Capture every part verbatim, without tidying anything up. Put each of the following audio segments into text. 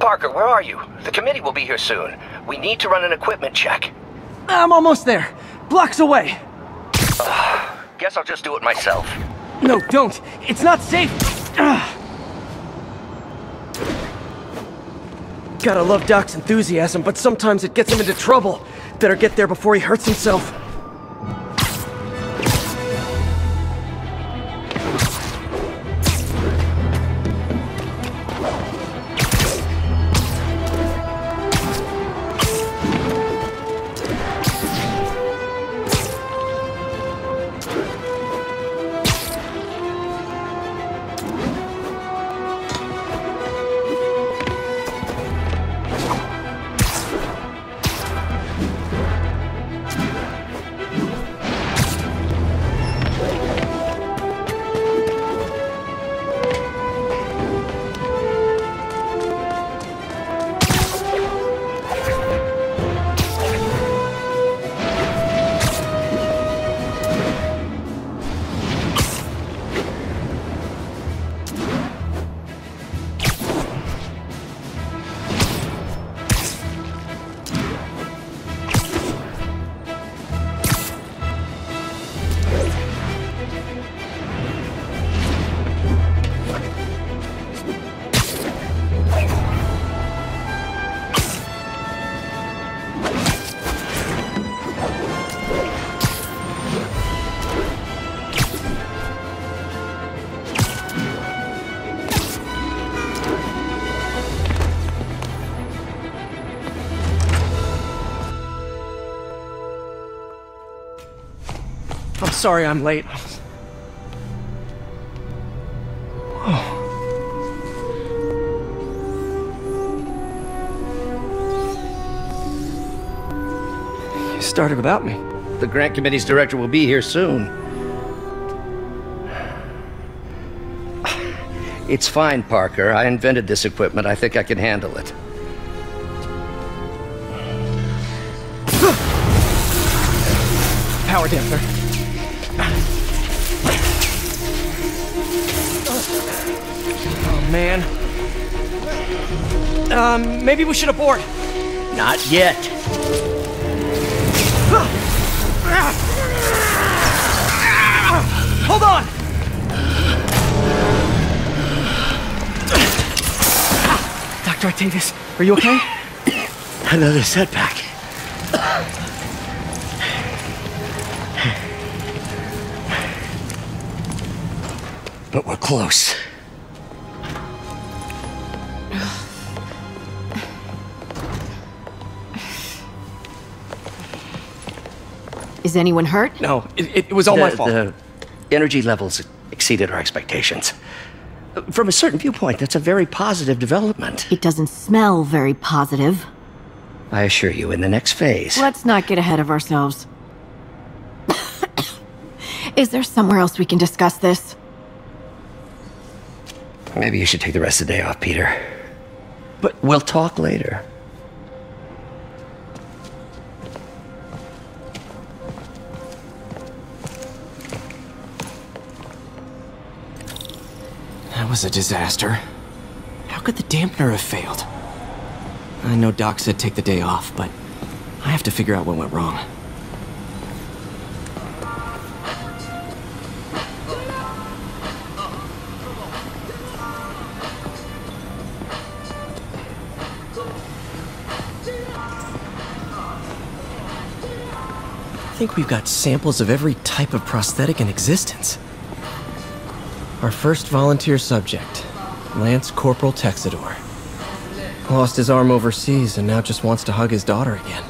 Parker, where are you? The committee will be here soon. We need to run an equipment check. I'm almost there. Blocks away. Uh, guess I'll just do it myself. No, don't. It's not safe. Ugh. Gotta love Doc's enthusiasm, but sometimes it gets him into trouble. Better get there before he hurts himself. Sorry I'm late. Oh. You started without me. The grant committee's director will be here soon. It's fine, Parker. I invented this equipment. I think I can handle it. Power dampener. Man. Um, maybe we should abort. Not yet. Hold on! Doctor Octavius, are you okay? Another setback. But we're close. Is anyone hurt? No, it, it was all the, my fault. The energy levels exceeded our expectations. From a certain viewpoint, that's a very positive development. It doesn't smell very positive. I assure you, in the next phase... Let's not get ahead of ourselves. Is there somewhere else we can discuss this? Maybe you should take the rest of the day off, Peter. But we'll talk later. That was a disaster. How could the dampener have failed? I know Doc said take the day off, but I have to figure out what went wrong. I think we've got samples of every type of prosthetic in existence. Our first volunteer subject, Lance Corporal Texador. Lost his arm overseas and now just wants to hug his daughter again.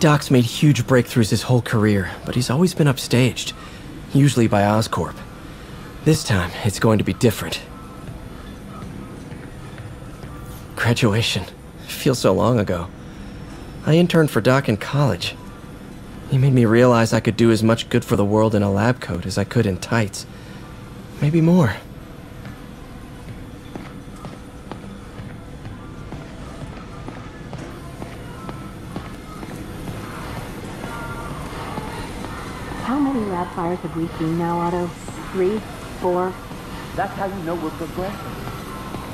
Doc's made huge breakthroughs his whole career, but he's always been upstaged, usually by Oscorp. This time, it's going to be different. Graduation. Feels so long ago. I interned for Doc in college. He made me realize I could do as much good for the world in a lab coat as I could in tights. maybe more. How many lab fires have we seen now, Otto? Three? Four? That's how you know we're progressing.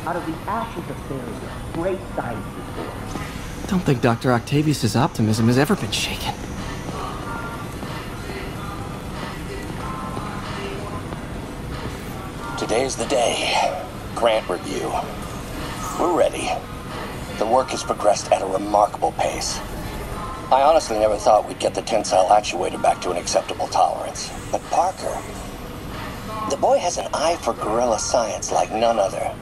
Out of the ashes of failure, great science is born. I don't think Doctor Octavius' optimism has ever been shaken. Today's the day. Grant review. We're ready. The work has progressed at a remarkable pace. I honestly never thought we'd get the tensile actuator back to an acceptable tolerance. But Parker, the boy has an eye for guerrilla science like none other.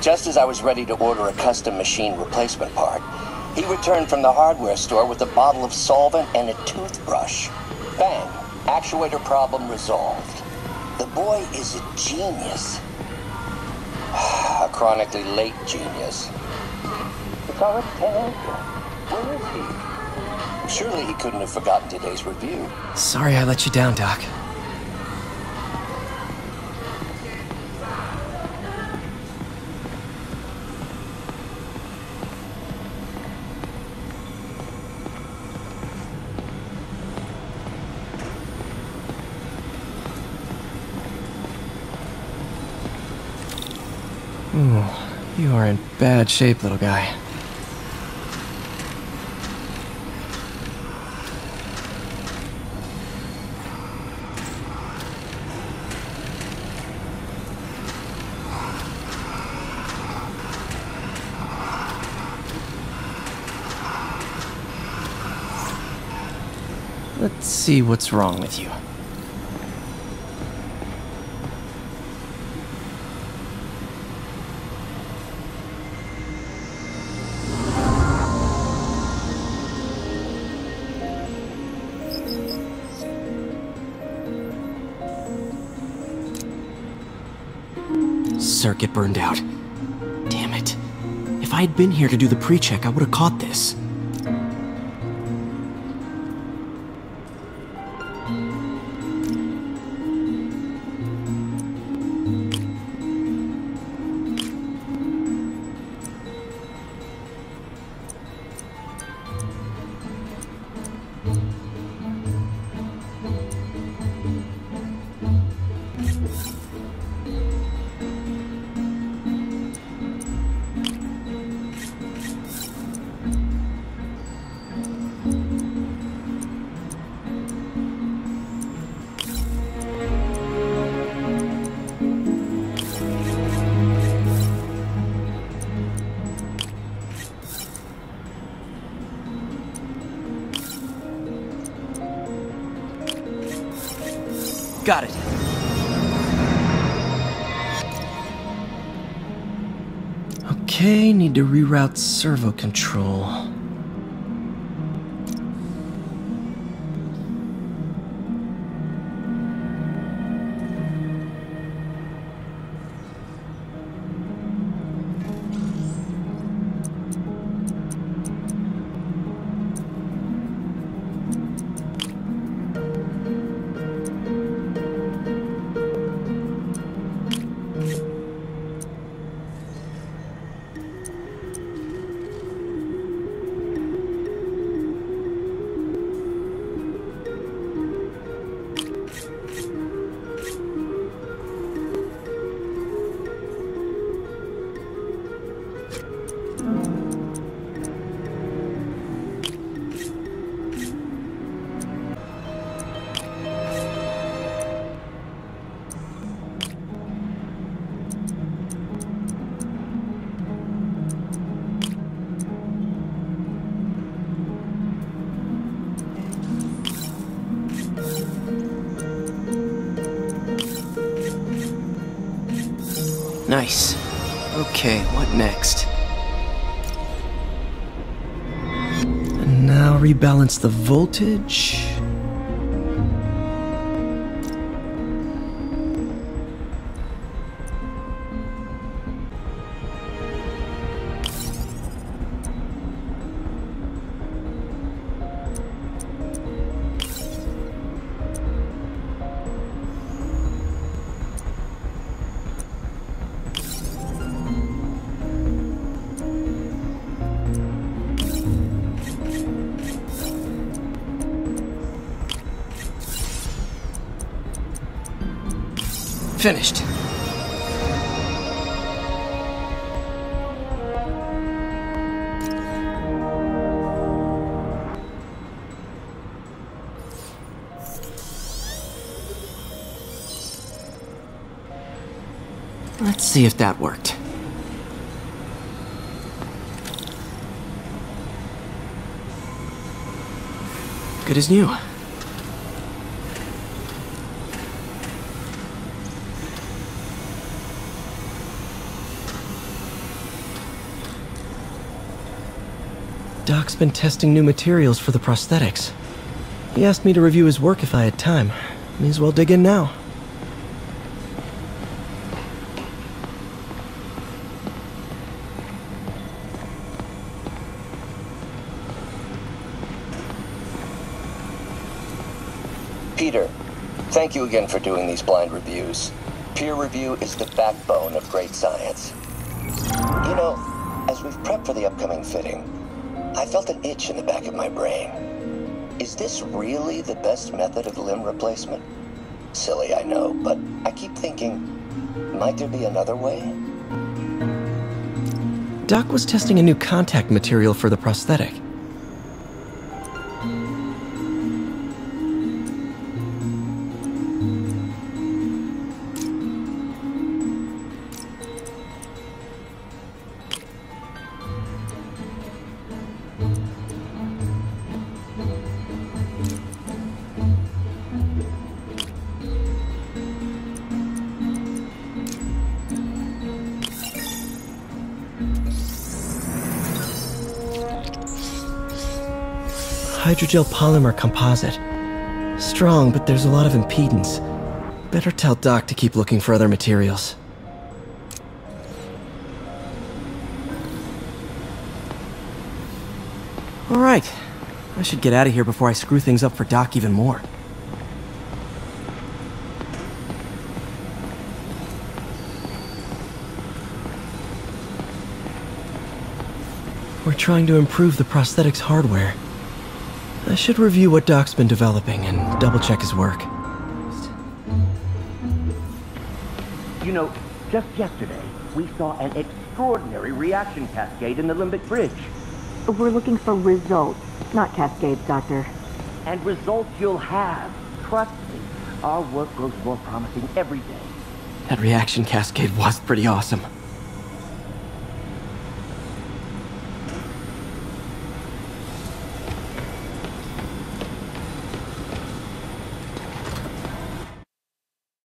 Just as I was ready to order a custom machine replacement part, he returned from the hardware store with a bottle of solvent and a toothbrush. Bang! Actuator problem resolved. The boy is a genius. A chronically late genius. It's already ten. Where is he? Surely he couldn't have forgotten today's review. Sorry I let you down, Doc. Ooh, you are in bad shape, little guy. Let's see what's wrong with you. Circuit burned out. Damn it. If I had been here to do the pre-check, I would have caught this. Got it. Okay, need to reroute servo control. Nice. Okay, what next? And now rebalance the voltage. Finished. Let's see if that worked. Good as new. Doc's been testing new materials for the prosthetics. He asked me to review his work if I had time. May as well dig in now. Peter, thank you again for doing these blind reviews. Peer review is the backbone of great science. You know, as we've prepped for the upcoming fitting, I felt an itch in the back of my brain. Is this really the best method of limb replacement? Silly, I know, but I keep thinking, might there be another way? Doc was testing a new contact material for the prosthetic. Hydrogel polymer composite. Strong, but there's a lot of impedance. Better tell Doc to keep looking for other materials. Alright, I should get out of here before I screw things up for Doc even more. We're trying to improve the prosthetics hardware. I should review what Doc's been developing and double-check his work. You know, just yesterday, we saw an extraordinary reaction cascade in the limbic bridge. We're looking for results, not cascades, Doctor. And results you'll have. Trust me, our work grows more promising every day. That reaction cascade was pretty awesome.